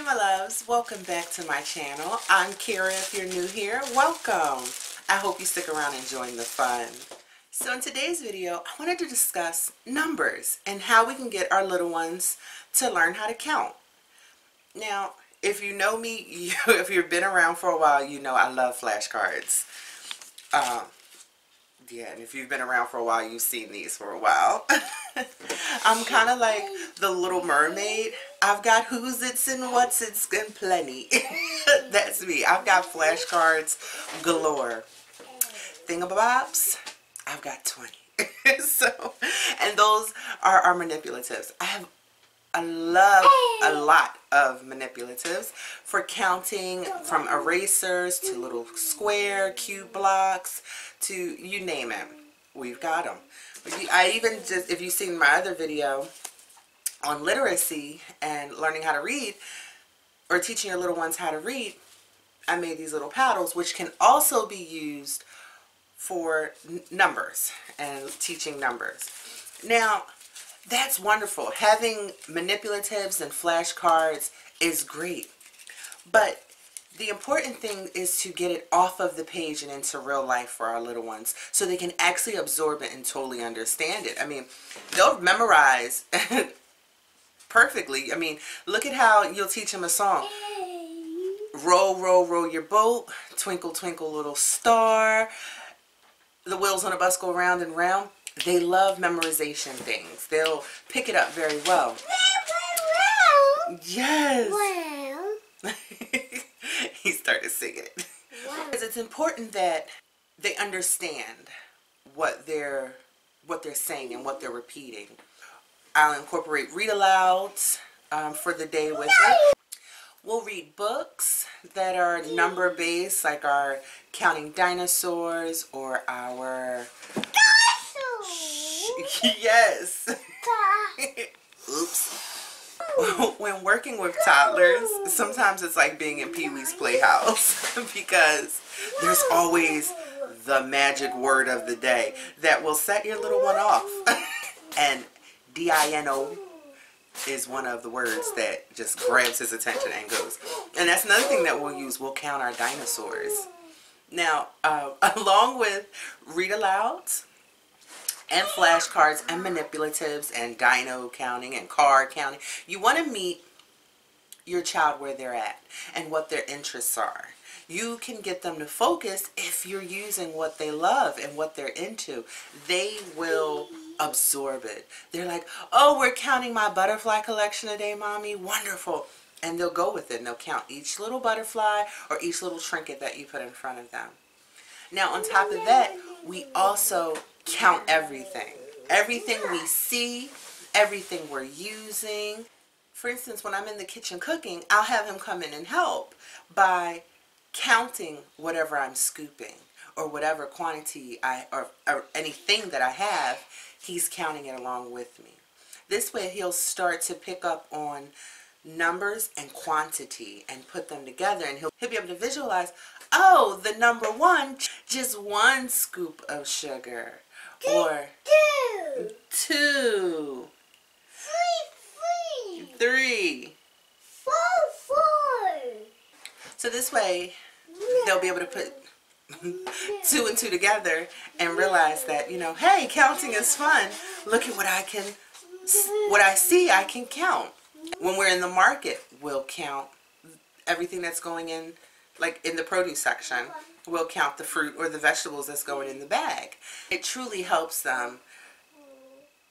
Hey my loves, welcome back to my channel. I'm Kira. If you're new here, welcome. I hope you stick around and join the fun. So in today's video, I wanted to discuss numbers and how we can get our little ones to learn how to count. Now, if you know me, if you've been around for a while, you know I love flashcards. Yeah, and if you've been around for a while, you've seen these for a while. I'm kind of like the Little Mermaid. I've got who's it's and what's it's and plenty. That's me. I've got flashcards galore. Thingamabobs, I've got 20. So, and those are our manipulatives. I have a lot of manipulatives for counting, from erasers to little square cube blocks to you name it. We've got them. I even just, if you've seen my other video on literacy and learning how to read or teaching your little ones how to read, I made these little paddles which can also be used for numbers and teaching numbers. Now, that's wonderful. Having manipulatives and flashcards is great. But the important thing is to get it off of the page and into real life for our little ones so they can actually absorb it and totally understand it. I mean, they'll memorize perfectly. I mean, look at how you'll teach them a song. Row, row, row your boat. Twinkle, twinkle, little star. The wheels on a bus go round and round. They love memorization things. They'll pick it up very well. Yes. Wow. He started singing it. Wow. Because it's important that they understand what they're saying and what they're repeating. I'll incorporate read alouds for the day with it. We'll read books that are number based, like our Counting Dinosaurs or our. Yes. Oops. When working with toddlers, sometimes it's like being in Pee-wee's Playhouse because there's always the magic word of the day that will set your little one off. And D-I-N-O is one of the words that just grabs his attention and goes. And that's another thing that we'll use. We'll count our dinosaurs. Now, along with read alouds and flashcards and manipulatives and dino counting and car counting, you want to meet your child where they're at and what their interests are. You can get them to focus if you're using what they love and what they're into. They will absorb it. They're like, oh, we're counting my butterfly collection today, Mommy. Wonderful. And they'll go with it and they'll count each little butterfly or each little trinket that you put in front of them. Now, on top of that, we also count everything. Everything we see, everything we're using. For instance, when I'm in the kitchen cooking, I'll have him come in and help by counting whatever I'm scooping or whatever quantity or anything that I have, he's counting it along with me. This way he'll start to pick up on numbers and quantity and put them together, and he'll be able to visualize, oh, the number one, just one scoop of sugar, or two, three, four. So this way they'll be able to put 2 and 2 together and realize that, you know, hey, counting is fun. Look at what I see I can count. When we're in the market, we'll count everything that's going in, like in the produce section, we'll count the fruit or the vegetables that's going in the bag. It truly helps them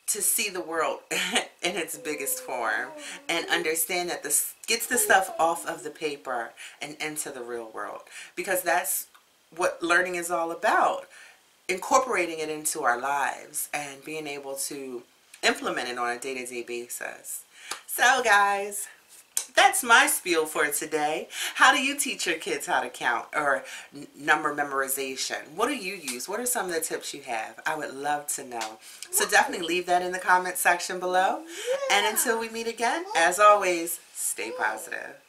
to see the world in its biggest form and understand that this gets the stuff off of the paper and into the real world, because that's what learning is all about, incorporating it into our lives and being able to implement it on a day-to-day basis. So guys, that's my spiel for today. How do you teach your kids how to count or number memorization? What do you use? What are some of the tips you have? I would love to know. So definitely leave that in the comment section below. And until we meet again, as always, stay positive.